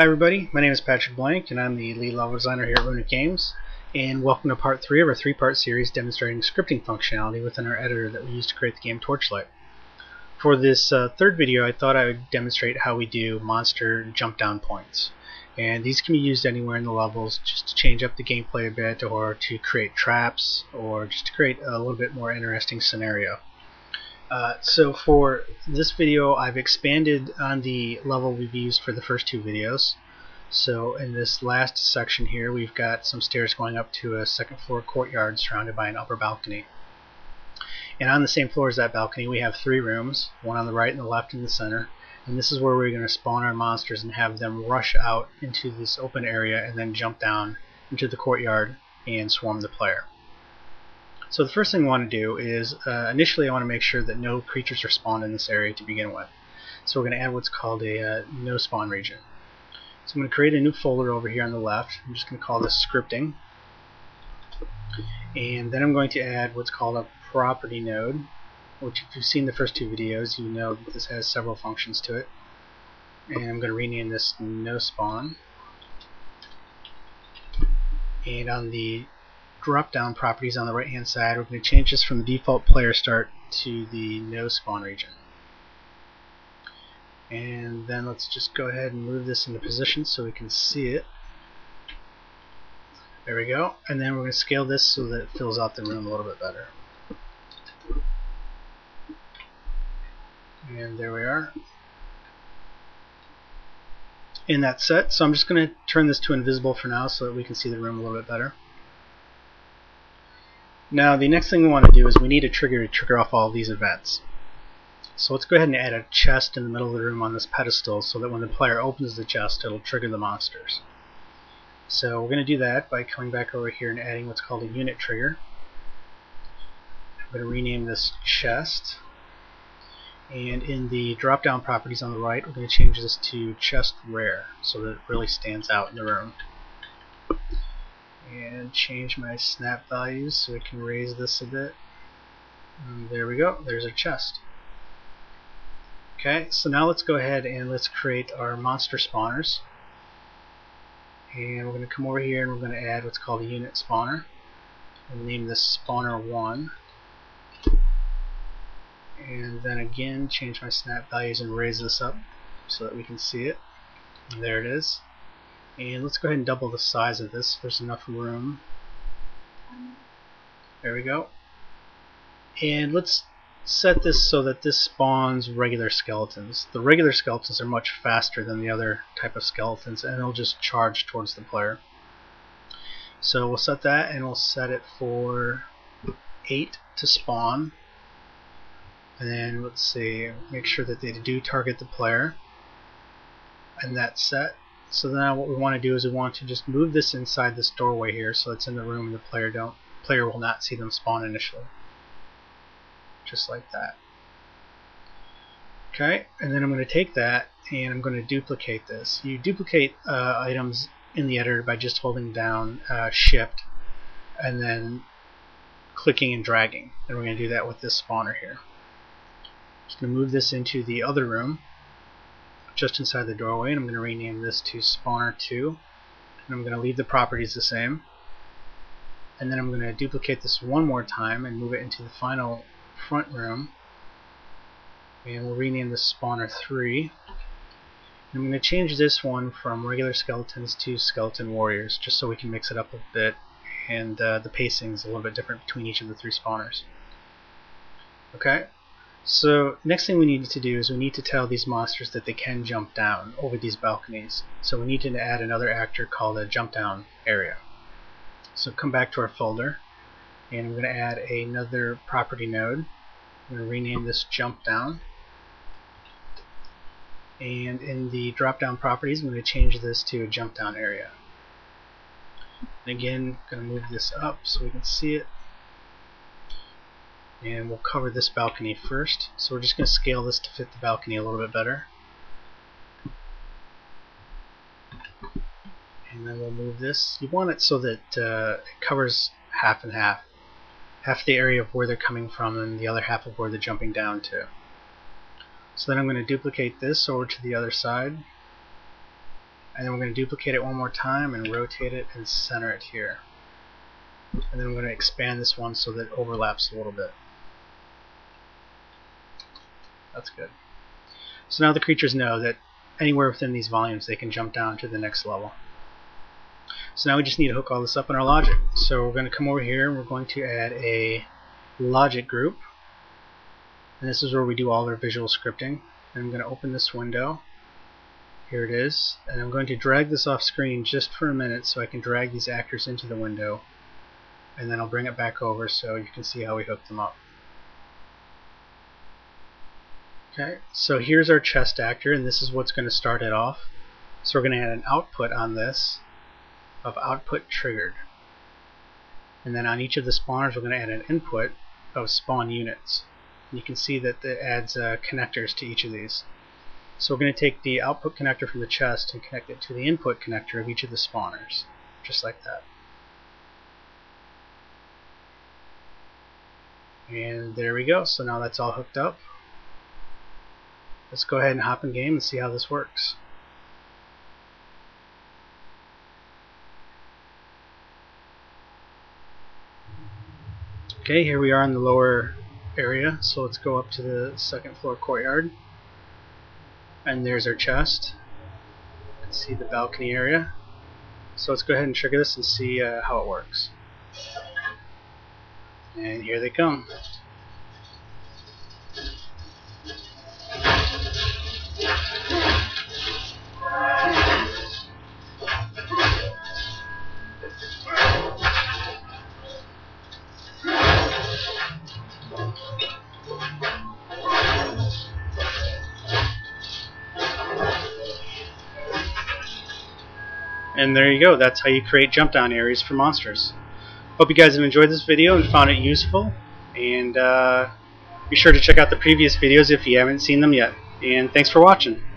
Hi everybody, my name is Patrick Blank and I'm the lead level designer here at Runic Games, and welcome to part 3 of our three-part series demonstrating scripting functionality within our editor that we use to create the game Torchlight. For this third video, I thought I would demonstrate how we do monster jump down points, and these can be used anywhere in the levels just to change up the gameplay a bit, or to create traps, or just to create a little bit more interesting scenario. So for this video, I've expanded on the level we've used for the first two videos. So in this last section here, we've got some stairs going up to a second floor courtyard surrounded by an upper balcony. And on the same floor as that balcony, we have three rooms, one on the right and the left and the center. And this is where we're going to spawn our monsters and have them rush out into this open area and then jump down into the courtyard and swarm the player. So the first thing I want to do is, initially I want to make sure that no creatures are spawned in this area to begin with. So we're going to add what's called a no spawn region. So I'm going to create a new folder over here on the left. I'm just going to call this scripting. And then I'm going to add what's called a property node, which if you've seen the first two videos, you know that this has several functions to it. And I'm going to rename this no spawn. And on the drop down properties on the right hand side, we're going to change this from the default player start to the no spawn region. And then let's just go ahead and move this into position so we can see it. There we go. And then we're going to scale this so that it fills out the room a little bit better. And there we are. And that's set. So I'm just going to turn this to invisible for now so that we can see the room a little bit better. Now the next thing we want to do is we need a trigger to trigger off all of these events. So let's go ahead and add a chest in the middle of the room on this pedestal so that when the player opens the chest, it'll trigger the monsters. So we're going to do that by coming back over here and adding what's called a unit trigger. I'm going to rename this chest. And in the drop down properties on the right, we're going to change this to chest rare so that it really stands out in the room. And change my snap values so I can raise this a bit. And there we go, there's our chest. Okay, so now let's go ahead and let's create our monster spawners. And we're going to come over here and we're going to add what's called a unit spawner. We'll name this spawner 1. And then again, change my snap values and raise this up so that we can see it. And there it is. And let's go ahead and double the size of this. There's enough room. There we go. And let's set this so that this spawns regular skeletons. The regular skeletons are much faster than the other type of skeletons, and they'll just charge towards the player. So we'll set that, and we'll set it for 8 to spawn. And then let's see, make sure that they do target the player. And that's set. So now what we want to do is we want to just move this inside this doorway here so it's in the room and the player will not see them spawn initially. Just like that. Okay, and then I'm going to take that and I'm going to duplicate this. You duplicate items in the editor by just holding down shift and then clicking and dragging. And we're going to do that with this spawner here. Just going to move this into the other room, just inside the doorway, and I'm going to rename this to spawner 2, and I'm going to leave the properties the same, and then I'm going to duplicate this one more time and move it into the final front room, and we'll rename this spawner 3, and I'm going to change this one from regular skeletons to skeleton warriors just so we can mix it up a bit, and the pacing is a little bit different between each of the three spawners. Okay. So next thing we need to do is we need to tell these monsters that they can jump down over these balconies. So we need to add another actor called a jump down area. So come back to our folder and I'm going to add another property node. I'm going to rename this jump down. And in the drop down properties, I'm going to change this to a jump down area. And again, I'm going to move this up so we can see it. And we'll cover this balcony first, so we're just going to scale this to fit the balcony a little bit better, and then we'll move this. You want it so that it covers half and half, half the area of where they're coming from and the other half of where they're jumping down to. So then I'm going to duplicate this over to the other side, and then we're going to duplicate it one more time and rotate it and center it here. And then we're going to expand this one so that it overlaps a little bit. That's good. So now the creatures know that anywhere within these volumes they can jump down to the next level. So now we just need to hook all this up in our logic. So we're going to come over here and we're going to add a logic group. And this is where we do all our visual scripting. And I'm going to open this window. Here it is. And I'm going to drag this off screen just for a minute so I can drag these actors into the window. And then I'll bring it back over so you can see how we hooked them up. Okay, so here's our chest actor, and this is what's going to start it off. So we're going to add an output on this of output triggered. And then on each of the spawners we're going to add an input of spawn units. And you can see that it adds connectors to each of these. So we're going to take the output connector from the chest and connect it to the input connector of each of the spawners, just like that. And there we go. So now that's all hooked up. Let's go ahead and hop in game and see how this works. Okay, here we are in the lower area, so let's go up to the second floor courtyard. And there's our chest. You can see the balcony area. So let's go ahead and trigger this and see how it works. And here they come. And there you go. That's how you create jump down areas for monsters. Hope you guys have enjoyed this video and found it useful. And be sure to check out the previous videos if you haven't seen them yet. And thanks for watching.